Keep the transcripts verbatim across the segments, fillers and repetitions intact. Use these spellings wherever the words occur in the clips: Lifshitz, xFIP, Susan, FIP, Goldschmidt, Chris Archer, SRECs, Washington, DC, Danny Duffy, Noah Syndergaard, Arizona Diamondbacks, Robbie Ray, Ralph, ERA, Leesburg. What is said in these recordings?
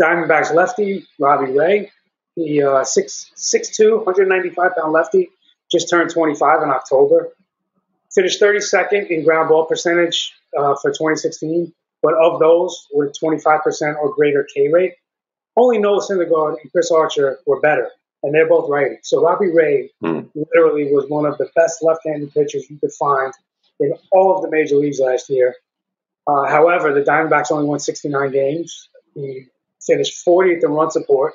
Diamondbacks lefty, Robbie Ray. He uh, six foot two, one ninety-five pound lefty, just turned twenty-five in October. Finished thirty-second in ground ball percentage uh, for twenty sixteen, but of those with twenty-five percent or greater K rate, only Noah Syndergaard and Chris Archer were better, and they're both righty. So Robbie Ray mm. literally was one of the best left-handed pitchers you could find in all of the major leagues last year. Uh, however, the Diamondbacks only won sixty-nine games. He finished fortieth in run support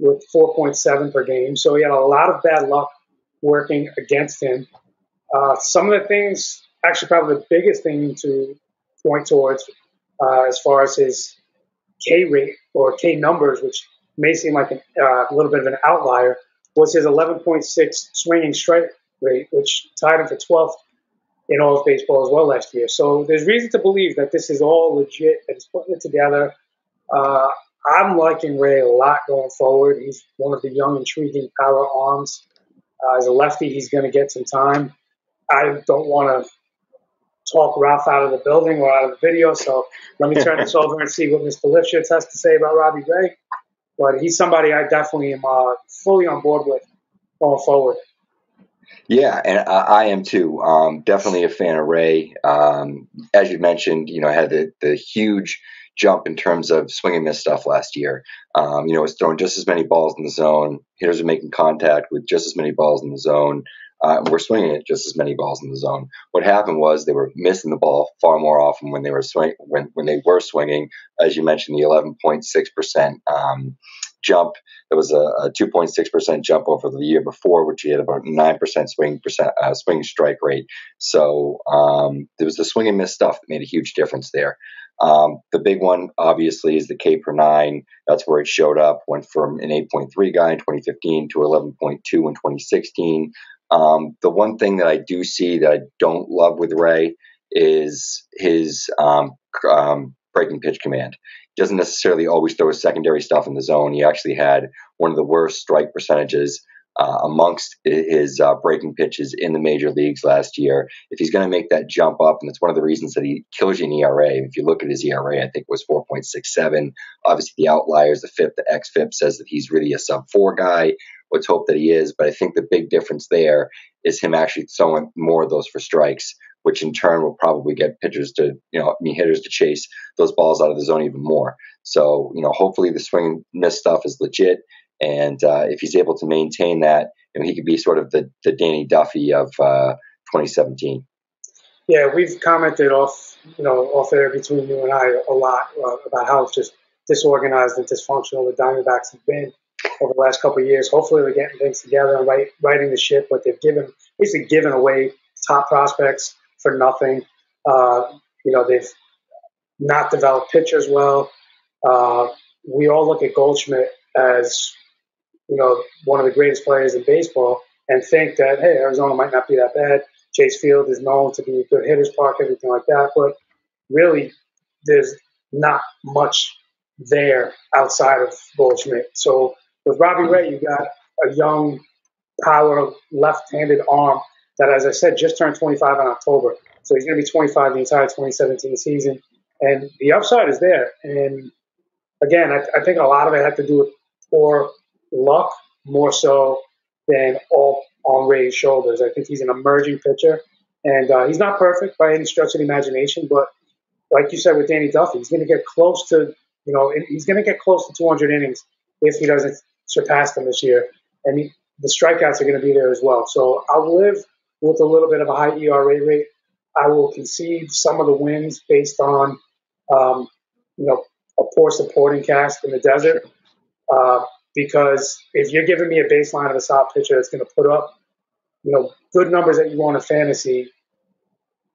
with four point seven per game. So he had a lot of bad luck working against him. Uh, some of the things, actually probably the biggest thing to point towards uh, as far as his K rate or K numbers, which may seem like an, uh, a little bit of an outlier, was his eleven point six swinging strike rate, which tied him for twelfth in all of baseball as well last year. So there's reason to believe that this is all legit, that he's putting it together. Uh, I'm liking Ray a lot going forward. He's one of the young, intriguing power arms. Uh, as a lefty, he's going to get some time. I don't want to talk Ralph out of the building or out of the video, so let me turn this over and see what Mister Lifshitz has to say about Robbie Ray. But he's somebody I definitely am uh, fully on board with going forward. Yeah, and I, I am too. Um, definitely a fan of Ray. Um, as you mentioned, you know, had the, the huge jump in terms of swing and miss stuff last year. Um, you know, was throwing just as many balls in the zone. Hitters are making contact with just as many balls in the zone. Uh, we're swinging at just as many balls in the zone. What happened was they were missing the ball far more often when they were swing when when they were swinging. As you mentioned, the eleven point six percent um, jump. There was a, a two point six percent jump over the year before, which he had about nine percent swing percent uh, swing strike rate. So um, there was the swing and miss stuff that made a huge difference there. Um, the big one, obviously, is the K per nine. That's where it showed up. Went from an eight point three guy in twenty fifteen to eleven point two in twenty sixteen. Um, the one thing that I do see that I don't love with Ray is his um, um, breaking pitch command. He doesn't necessarily always throw his secondary stuff in the zone. He actually had one of the worst strike percentages uh, amongst his uh, breaking pitches in the major leagues last year. If he's going to make that jump up, and it's one of the reasons that he kills you in E R A. If you look at his E R A, I think it was four point six seven. Obviously, the outliers, the F I P, the X F I P says that he's really a sub four guy. Let's hope that he is. But I think the big difference there is him actually throwing more of those for strikes, which in turn will probably get pitchers to, you know, I mean, hitters to chase those balls out of the zone even more. So, you know, hopefully the swing and miss stuff is legit. And uh, if he's able to maintain that, you know, he could be sort of the, the Danny Duffy of uh, twenty seventeen. Yeah, we've commented off, you know, off air between you and I a lot uh, about how just disorganized and dysfunctional the Diamondbacks have been over the last couple of years. Hopefully they're getting things together and right, righting the ship, but they've given basically given away top prospects for nothing. Uh, you know, they've not developed pitchers well. Uh, we all look at Goldschmidt as, you know, one of the greatest players in baseball and think that, hey, Arizona might not be that bad. Chase Field is known to be a good hitter's park, everything like that. But really, there's not much there outside of Goldschmidt. So with Robbie Ray, you got a young, power left-handed arm that, as I said, just turned twenty-five in October. So he's going to be twenty-five the entire twenty seventeen season. And the upside is there. And, again, I, I think a lot of it had to do with poor luck more so than all on Ray's shoulders. I think he's an emerging pitcher. And uh, he's not perfect by any stretch of the imagination. But like you said with Danny Duffy, he's going to get close to, you know, he's going to get close to two hundred innings if he doesn't surpass them this year. And he, the strikeouts are going to be there as well. So I'll live with a little bit of a high E R A rate. I will concede some of the wins based on, um, you know, a poor supporting cast in the desert. Uh, because if you're giving me a baseline of a solid pitcher that's going to put up, you know, good numbers that you want in fantasy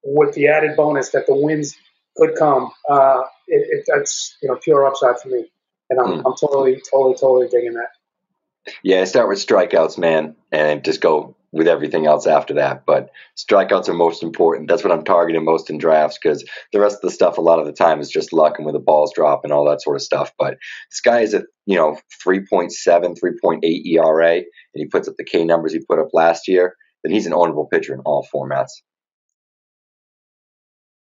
with the added bonus that the wins could come, uh, it, it, that's, you know, pure upside for me. And I'm, mm. I'm totally, totally, totally digging that. Yeah, start with strikeouts, man, and just go with everything else after that. But strikeouts are most important. That's what I'm targeting most in drafts, because the rest of the stuff a lot of the time is just luck and where the balls drop and all that sort of stuff. But this guy is at, you know, three point seven, three point eight E R A, and he puts up the K numbers he put up last year. Then he's an ownable pitcher in all formats.